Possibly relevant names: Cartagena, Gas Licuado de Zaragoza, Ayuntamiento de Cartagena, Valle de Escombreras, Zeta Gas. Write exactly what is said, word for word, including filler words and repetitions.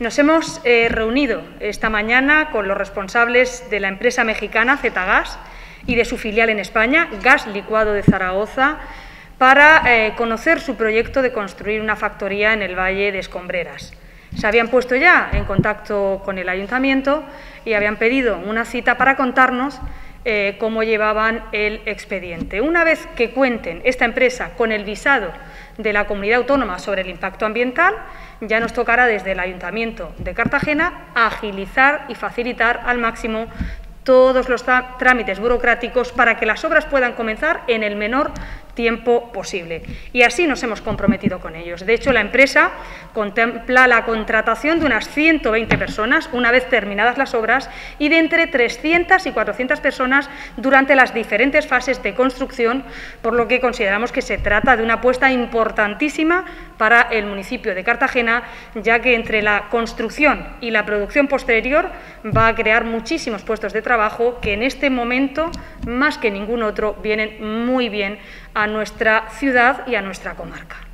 Nos hemos eh, reunido esta mañana con los responsables de la empresa mexicana Zetagas y de su filial en España, Gas Licuado de Zaragoza, para eh, conocer su proyecto de construir una factoría en el Valle de Escombreras. Se habían puesto ya en contacto con el Ayuntamiento y habían pedido una cita para contarnos eh, cómo llevaban el expediente. Una vez que cuenten esta empresa con el visado de la comunidad autónoma sobre el impacto ambiental, ya nos tocará desde el Ayuntamiento de Cartagena agilizar y facilitar al máximo todos los trámites burocráticos para que las obras puedan comenzar en el menor tiempo posible. Y así nos hemos comprometido con ellos. De hecho, la empresa contempla la contratación de unas ciento veinte personas una vez terminadas las obras y de entre trescientas y cuatrocientas personas durante las diferentes fases de construcción, por lo que consideramos que se trata de una apuesta importantísima para el municipio de Cartagena, ya que entre la construcción y la producción posterior va a crear muchísimos puestos de trabajo que en este momento, más que ningún otro, vienen muy bien a nuestra ciudad y a nuestra comarca.